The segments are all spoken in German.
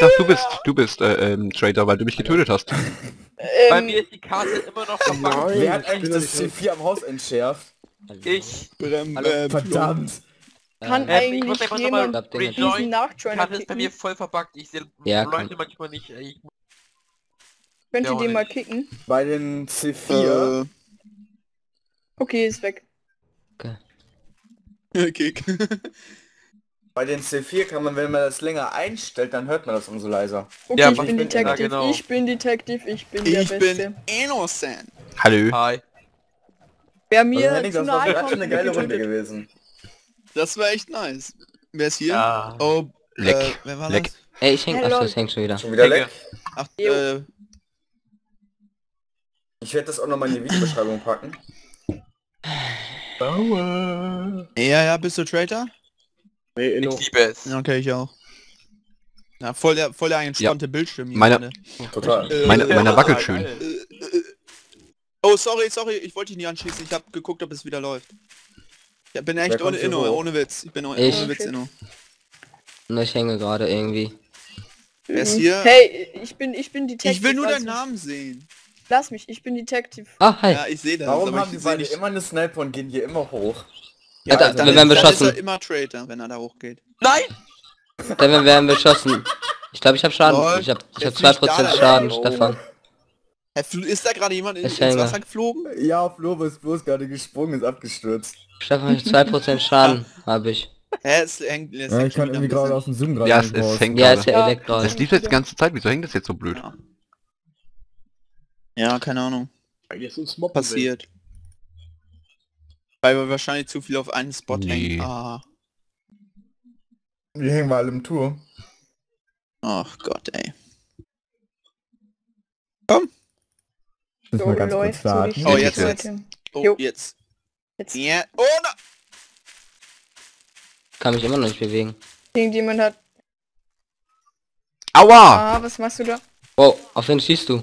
gedacht, du bist Traitor, weil du mich getötet hast. Bei mir ist die Karte immer noch verpackt. Wer hat eigentlich das C4 am Haus entschärft? Ich. Verdammt. Ich muss einfach nochmal rejoin. Die Karte ist bei mir voll verpackt. Ich sehe Leute manchmal nicht. Könnt ihr den mal kicken? Bei den C4. Okay, ist weg. Okay. Bei den C4 kann man, wenn man das länger einstellt, dann hört man das umso leiser. Okay, ja, ich bin Detective, ich bin der Beste. Ich bin innocent. Hallo. Hi. Wer mir also, zu nahe kommt, eine geile Runde gewesen. Das war echt nice. Wer ist hier? Ah. Oh, Leck. Wer war Leck. Das? Ey, ich häng, ach, das hängt schon wieder. Schon wieder Leck? Ach, ich werde das auch nochmal in die Videobeschreibung packen. Bauer. Ja, ja, bist du Traitor? Nee, ich liebe es. Okay, ich auch. Na, voll der entspannte Bildschirm hier. Meiner wackelt schön. Oh, sorry, ich wollte dich nicht anschießen. Ich hab geguckt, ob es wieder läuft. Ich bin echt ohne Inno, ohne Witz. Ich bin ohne Witz Inno. Und ich hänge gerade irgendwie. Wer ist hier? Hey, ich bin Detective. Ich will nur deinen Namen sehen. Lass mich, ich bin Detective. Ah, hi. Ja, ich sehe das. Warum haben die beide immer eine Sniper und gehen hier immer hoch? Ja, Alter, dann werden wir beschossen. Ist er immer Traitor, wenn er da hochgeht. Nein! Dann werden wir beschossen. Ich glaube, ich habe Schaden. Lol, ich hab 2% Schaden, Stefan. Ist da gerade jemand ins Wasser geflogen? Ja, Flo ist bloß gerade gesprungen, ist abgestürzt. Stefan, 2% Schaden habe ich. Es hängt ich kann irgendwie gerade aus dem Zoom gerade. Ja, es hängt gerade. Ja, das lief jetzt die ganze Zeit. Wieso hängt das jetzt so blöd? Ja, keine Ahnung. Weil jetzt uns Mob passiert. Weil wir wahrscheinlich zu viel auf einen Spot hängen. Ah. Wir hängen mal im Tour. Ach Gott, ey. Komm. So mal ganz kurz starten. Oh, jetzt. Ja. Oh, no. Kann mich immer noch nicht bewegen. Irgendjemand hat... Aua! Ah, was machst du da? Oh, auf wen schießt du?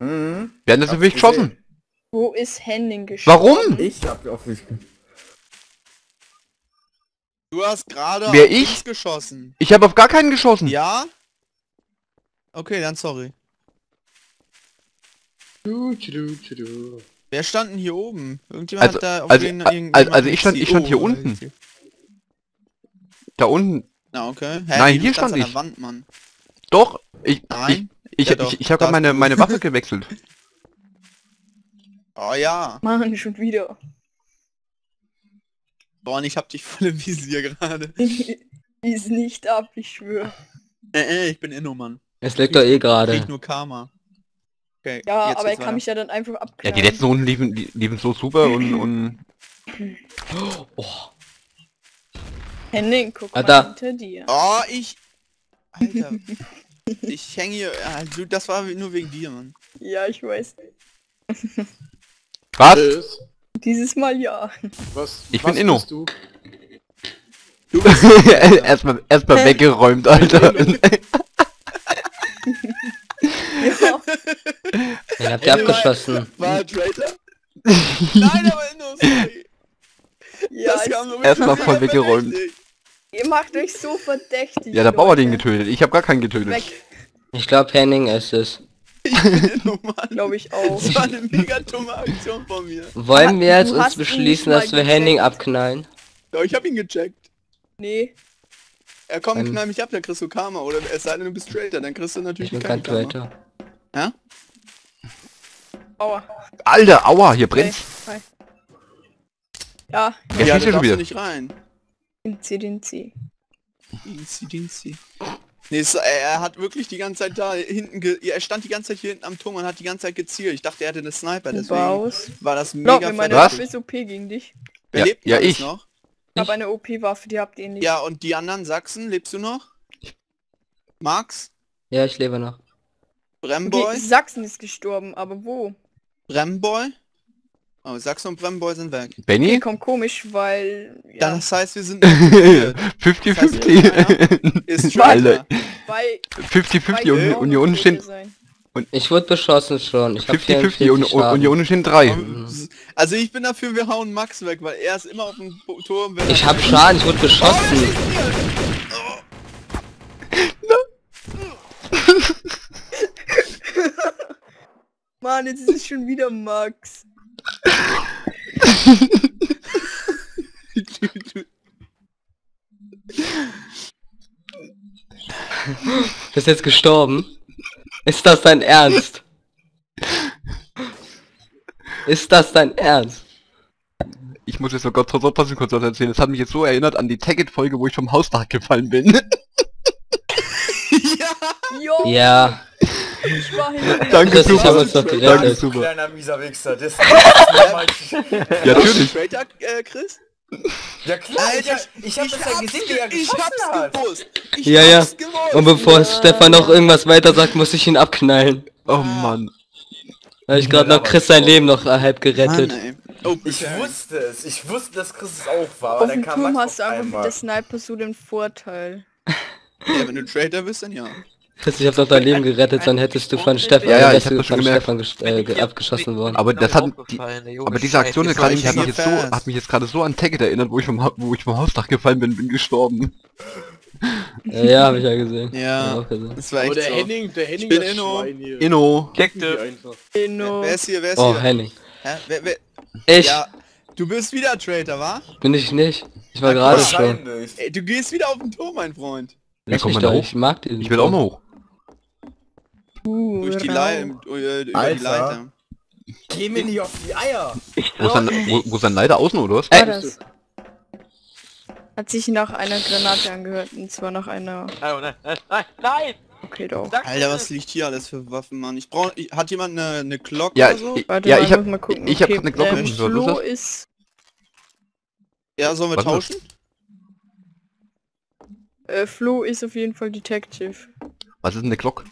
Mhm. Wir haben das natürlich geschossen. Wo ist Henning gestorben? Warum? Ich hab auf dich geschossen. Du hast gerade auf mich geschossen. Ich habe auf gar keinen geschossen. Ja? Okay, dann sorry. Wer stand denn hier oben? Irgendjemand hat da auf ich stand hier unten. Da unten. Na okay. Hä, nein, hier stand ich. An der Wand, Mann. Doch, ich habe gerade meine Waffe gewechselt. Oh ja. Mann, schon wieder. Boah, ich hab dich voll im Visier gerade. Ist nicht ab, ich schwöre. Ich bin Inno, Mann. Es liegt doch gerade. Ich nur Karma. Okay, ja, aber er kann mich ja dann einfach abklären. Ja, die letzten Runden liefen so super und... Oh. Henning, guck mal hinter dir. Oh, Alter. Ich hänge hier... Also, das war nur wegen dir, Mann. Ja, ich weiß nicht. Was? Dieses Mal ja. Ich bin Inno. Du bist erstmal weggeräumt, Alter. Den habt ihr abgeschossen. War Traitor? Nein, aber Inno, sorry. Ja, erstmal voll weggeräumt. Ihr macht euch so verdächtig. Ja, der Bauer hat den getötet. Ich hab gar keinen getötet. Ich glaube, Henning ist es. Ich bin Inno, Mann. Glaube ich auch. Das war eine mega dumme Aktion von mir. Wollen wir jetzt uns beschließen, dass wir Henning abknallen? Ja, ich hab ihn gecheckt. Nee. Ja komm, knall mich ab, dann kriegst du Karma. Oder es sei denn, du bist Traitor, dann kriegst du natürlich keinen Karma. Ja? Aua. Alter, aua, hier brennt's. Hi. Ja. Ja, da darfst du nicht rein. Inzidenzi. Nee, er hat wirklich die ganze Zeit da hinten, er stand die ganze Zeit hier hinten am Turm und hat die ganze Zeit gezielt. Ich dachte, er hätte eine Sniper, deswegen war das mega verdammt. Meine Waffe ist OP gegen dich. Wer lebt denn alles noch? Ich habe eine OP-Waffe, die habt ihr nicht. Ja, und die anderen Sachsen, lebst du noch? Max? Ja, ich lebe noch. Bremboy? Okay, Sachsen ist gestorben, aber wo? Bremboy? Oh, Sachsen und Bremboy sind weg. Benny? Okay, kommt komisch, weil... Ja. Das heißt, wir sind... 50-50. Ist schon alle. 50-50 und hier unten stehen... Und ich wurde beschossen schon. 50-50 und hier unten stehen 3. Also ich bin dafür, wir hauen Max weg, weil er ist immer auf dem Turm... Ich hab Schaden, ich wurde beschossen. Mann, jetzt ist es schon wieder Max. Bist jetzt gestorben? Ist das dein Ernst? Ist das dein Ernst? Ich muss jetzt noch Gott trotzdem kurz was erzählen. Das hat mich jetzt so erinnert an die Tagget-Folge, wo ich vom Hausdach gefallen bin. Ja. Ja. Ich war hinterher. Danke, das super. Ist doch danke, super. Kleiner mieser Wichser. Das ja, natürlich. Chris? Ja klar, Alter, ich hab's gewusst. Und bevor Stefan noch irgendwas weiter sagt, muss ich ihn abknallen. Oh Mann. Da hab ich gerade noch Chris sein Leben noch halb gerettet. Mann, oh, ich wusste, dass Chris es auch war, aber dann kam Max hast du einfach mit der Sniper so den Vorteil. Ja, wenn du Trader bist, dann ja. Chris, ich hab doch dein Leben gerettet, dann hättest du von Stefan, abgeschossen worden. Aber das hat, diese Aktion hat mich jetzt gerade so an Tagget erinnert, wo ich vom Hausdach gefallen bin gestorben. Ja, hab ich ja gesehen. Ja, das war echt so. Der Henning ist Inno. Inno. Wer ist hier, Oh, Henning. Hä? Ich? Ja, du bist wieder Traitor, wa? Bin ich nicht. Ich war gerade schon. Ey, du gehst wieder auf den Turm, mein Freund. Ja, komm mal da hoch. Ich mag den. Ich will auch mal hoch. Durch die Leiter. Geh mir nicht auf die Eier! Wo ist ein Leiter außen, oder was? Das hat sich nach einer Granate angehört, und zwar nach einer... Nein! Okay, doch. Alter, was liegt hier alles für Waffen, Mann? Ich brauch... Hat jemand eine Glocke oder so? Warte, ja, ich hab eine Glocke gehört, ist... Ja, sollen wir tauschen? Flo ist auf jeden Fall Detective. Was ist eine Glock?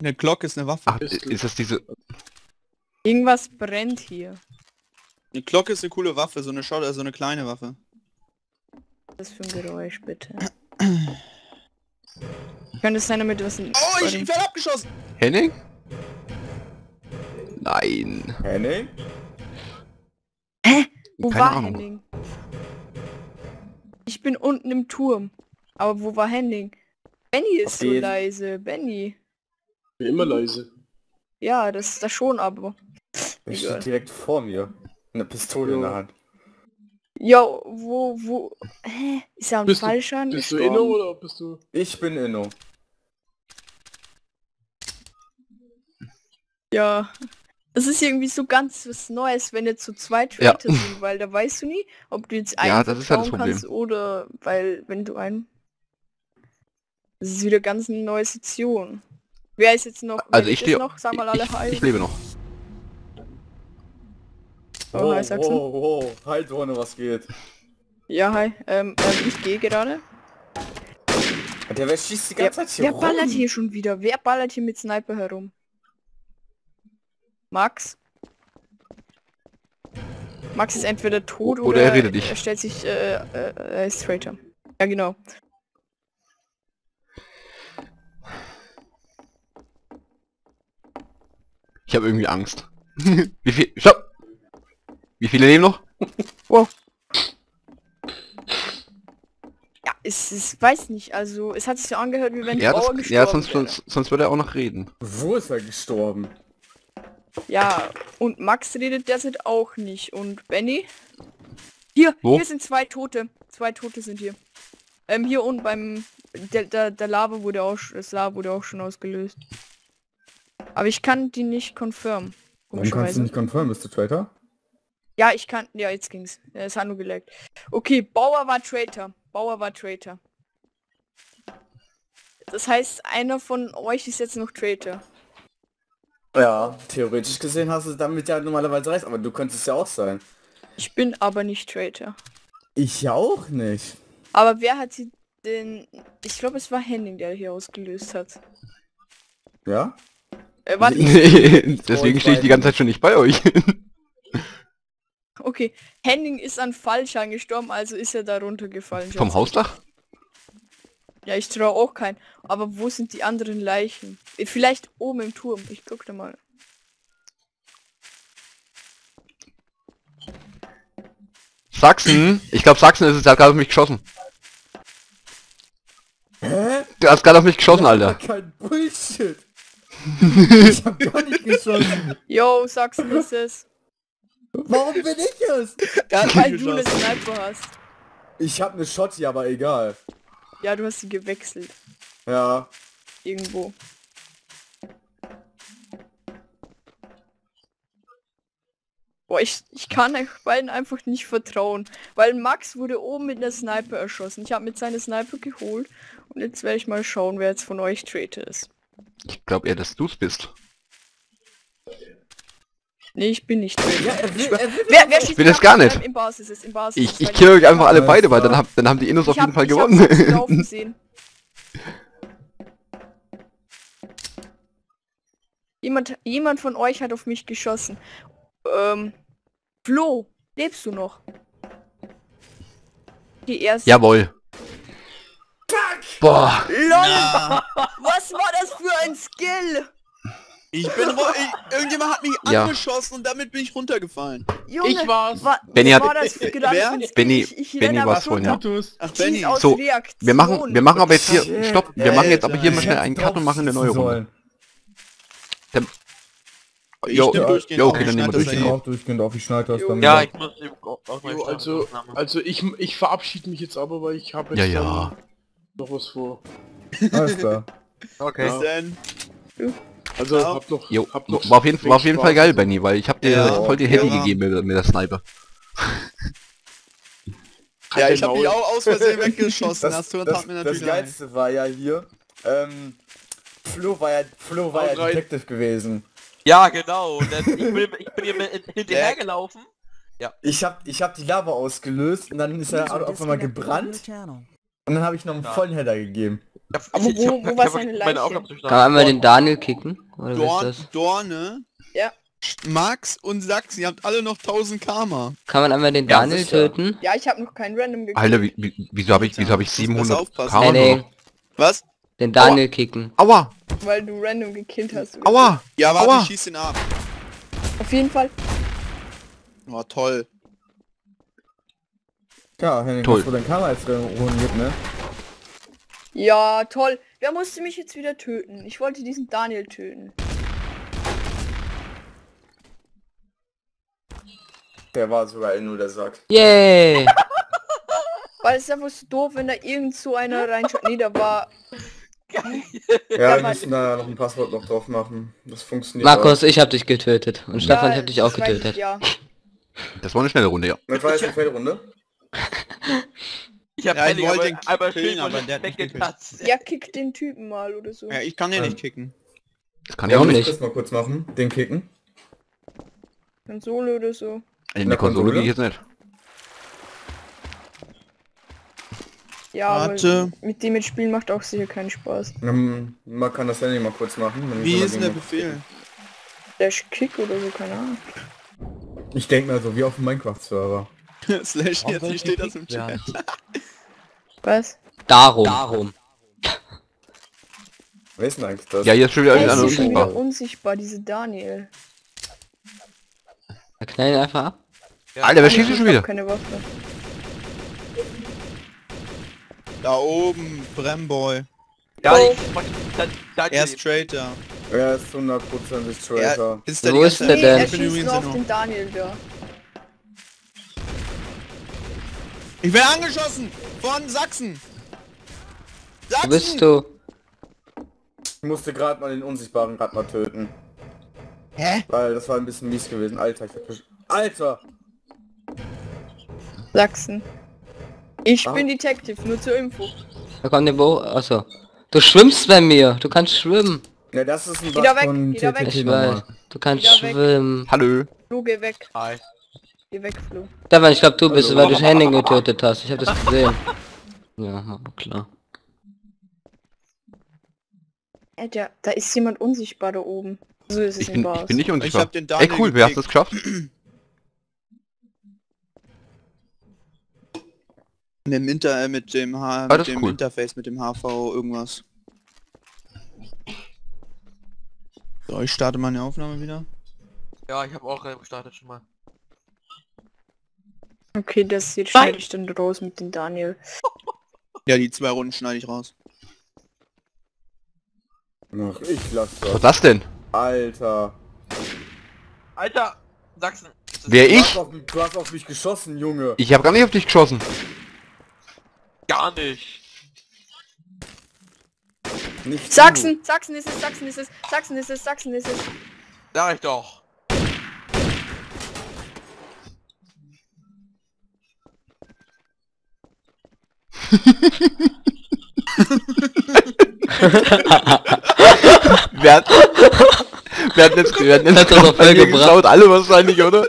Eine Glock ist eine Waffe. Ach, ist das diese... Irgendwas brennt hier. Eine Glock ist eine coole Waffe, so eine Shotgun, so eine kleine Waffe. Was für ein Geräusch, bitte. Könnte es sein, damit was... Oh, ich werde abgeschossen! Henning? Nein. Henning? Hä? Wo war Henning? Ich bin unten im Turm. Aber wo war Henning? Benny ist so leise. Benny. Ich bin immer leise. Ja, das ist das schon, aber. Er steht direkt vor mir. Eine Pistole in der Hand. Ja, wo? Hä? Ist er ein Fallschirm? Bist du Inno oder bist du? Ich bin Inno. Ja. Das ist irgendwie so ganz was Neues, wenn jetzt so zwei Traitor sind, weil da weißt du nie, ob du jetzt einen vertrauen kannst oder weil wenn du einen... Das ist wieder ganz eine neue Situation. Wer ist jetzt noch? Also ich lebe noch, sag mal alle heil. Ich lebe noch. Oh, hi Sachsen. Oh, hi Dorne, was geht? Ja, hi. Ich gehe gerade. Der schießt die ganze Zeit hier rum. Wer ballert hier schon wieder? Wer ballert hier mit Sniper herum? Max ist entweder tot oder er redet nicht. Er stellt sich, er ist Traitor. Ja, genau. Ich habe irgendwie Angst. Stopp! Wie viele leben noch? Wow. Ja, es weiß nicht, also es hat sich so angehört, wie wenn die Bauer gestorben wäre. Ja, sonst würde er auch noch reden. Wo ist er gestorben? Ja, und Max redet derzeit auch nicht. Und Benny? Hier sind zwei Tote. Zwei Tote sind hier. Hier unten beim... Der Lava wurde auch... Das Lava wurde auch schon ausgelöst. Aber ich kann die nicht confirmen. Warum kannst du nicht confirmen, bist du Traitor? Ja, ich kann... Ja, jetzt ging's. Es hat nur gelaggt. Okay, Bauer war Traitor. Das heißt, einer von euch ist jetzt noch Traitor. Ja, theoretisch gesehen hast du damit ja normalerweise recht, aber du könntest ja auch sein. Ich bin aber nicht Traitor. Ich auch nicht. Aber wer hat sie denn... Ich glaube, es war Henning, der hier ausgelöst hat. Ja? Warte. Deswegen stehe ich die ganze Zeit schon nicht bei euch. Okay, Henning ist an Fallschirm gestorben, also ist er da runtergefallen. Vom Hausdach? Ja, ich traue auch keinen. Aber wo sind die anderen Leichen? Vielleicht oben im Turm. Ich guck da mal. Sachsen? Ich glaube, Sachsen ist es. Der hat gerade auf mich geschossen. Hä? Du hast gerade auf mich geschossen, Alter. Kein Bullshit. Ich hab gar nicht geschossen. Yo, sag's nicht, Sis. Warum bin ich es? Weil du eine Sniper hast. Ich hab eine Shotty, aber egal. Ja, du hast sie gewechselt. Ja. Irgendwo. Boah, ich kann euch beiden einfach nicht vertrauen. Weil Max wurde oben mit einer Sniper erschossen. Ich habe mit seiner Sniper geholt. Und jetzt werde ich mal schauen, wer jetzt von euch Traitor ist. Ich glaube eher, dass du's bist. Nee, ich bin nicht Traitor. Ja, ich bin es gar nicht. Ich kill euch einfach alle beide, weil dann haben die Innos auf jeden Fall gewonnen. Jemand von euch hat auf mich geschossen. Flo, lebst du noch? Die erste. Jawohl. Tack. Boah. LOL. Ja. Was war das für ein Skill? Irgendjemand hat mich angeschossen und damit bin ich runtergefallen. Junge, ich war's. Benny hat... Benny war's vorhin, ja. Ach, Benny. So, wir machen aber jetzt hier... Stopp, wir machen jetzt aber hier mal schnell einen Cut und machen eine neue Runde. Jo, okay, dann nehmen wir durchgehend auf, ich schneide das dann. Ja, ich muss eben auch mal Also ich verabschiede mich jetzt aber, weil ich habe jetzt noch was vor. Alles klar. Okay. Ja. Also hab noch war auf jeden Fall geil, Benny, weil ich hab dir voll die Heavy gegeben mit der Sniper. Ja, ich hab dich auch aus Versehen weggeschossen, das Geilste war ja hier, Flo war ja Detective gewesen. Ja, genau. Ich bin hier hinterhergelaufen. Ja. Ich hab die Lava ausgelöst und dann ist er auf einmal gebrannt. Und dann habe ich noch einen vollen Header gegeben. Aber wo war seine Leiche? Kann einmal den Daniel kicken? Oder Dorn, ist das? Dorne, ja. Max und Sachsen, ihr habt alle noch 1000 Karma. Kann man einmal den Daniel töten? Ja, ich habe noch keinen Random gekickt. Alter, wieso hab ich 700 Karma? Nee. Was? Den Daniel kicken. Aua! Weil du random gekillt hast. Aua! Ja, warte, ich schieß den ab. Auf jeden Fall. Oh, toll. Ja, Henning, toll. Wo dein Karma jetzt rumgeht, ne? Ja, toll. Wer musste mich jetzt wieder töten? Ich wollte diesen Daniel töten. Der war sogar in nur der Sack. Yay! Yeah. Weil es ist einfach so doof, wenn da irgend so einer reinschaut. Nee, da war... Geil. Ja, wir müssen da noch ein Passwort noch drauf machen. Das funktioniert. Markus, ich hab dich getötet. Und Stefan, ich hab dich auch getötet. Das war eine schnelle Runde, ja. Das war jetzt eine schnelle Runde. Ich hab aber killen, aber der hat nicht gekickt. Ja, kick den Typen mal oder so. Ja, ich kann den nicht kicken. Das kann ich auch nicht. Ich muss das mal kurz machen, den kicken. Konsole oder so. In der Konsole gehe ich jetzt nicht. Ja, aber mit dem Spielen macht auch sicher keinen Spaß. Man kann das ja nicht mal kurz machen. Wie ist denn der Befehl? Slash Kick oder so, keine Ahnung. Ich denke mal so, wie auf dem Minecraft-Server. Slash, jetzt hier steht das im Chat. Was? Darum. Wer ist denn eigentlich das? Ja, hier ist schon wieder einer unsichtbar. Diese Daniel. Er knallt einfach ab. Ja. Alter, wer schießt schon wieder? Keine Waffe. Da oben, Bremboy. Ja, er ist Traitor. Er ist 100% Traitor. Ist der denn? Auf den Daniel da. Ich werde angeschossen! Von Sachsen! Sachsen! Wo bist du? Ich musste gerade mal den Unsichtbaren töten. Hä? Weil das war ein bisschen mies gewesen. Alter, Alter! Sachsen. Ich bin Detective, nur zur Info. Da kommt der Bo... Achso. Du schwimmst bei mir, du kannst schwimmen. Ja, das ist ein Bug von TTT. Ich weiß, du kannst schwimmen. Hallo. Flo, geh weg. Hi. Geh weg, Flo. Stefan, ich glaube du bist es, weil du Henning getötet hast. Ich habe das gesehen. Ja, klar. Alter, da ist jemand unsichtbar da oben. So ist es im Bars. Ich bin nicht unsichtbar. Ich hab den Daniel gekickt. Ey, cool, wer hat das geschafft? Mit dem Interface, mit dem HV irgendwas. So, ich starte meine Aufnahme wieder. Ja, ich habe auch gestartet schon mal. Okay, das jetzt schneide ich dann raus mit dem Daniel. Ja, die 2 Runden schneide ich raus. Ach, ich lass das. Was war das denn? Alter. Alter, Sachsen. Wer ich? Du hast auf mich geschossen, Junge. Ich hab gar nicht auf dich geschossen. Gar nicht. Nicht Sachsen, du. Sachsen ist es, Sachsen ist es, Sachsen ist es, Sachsen ist es. Sag ich doch. Wir hatten jetzt das auf voll gebraut, alle wahrscheinlich, oder?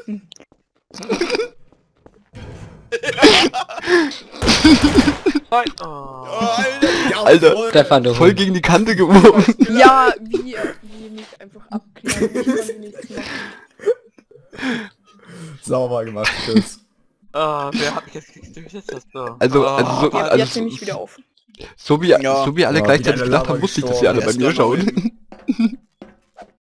Alter, Stefan, voll gegen die Kante geworfen. Ja, wie mich einfach abklärt, ich konnte nichts machen. Sauber gemacht, Chris. Wer hat mich jetzt durchgesetzt? Also mich wieder auf. So wie alle gleichzeitig gelacht haben, wusste ich, dass sie alle bei mir schauen.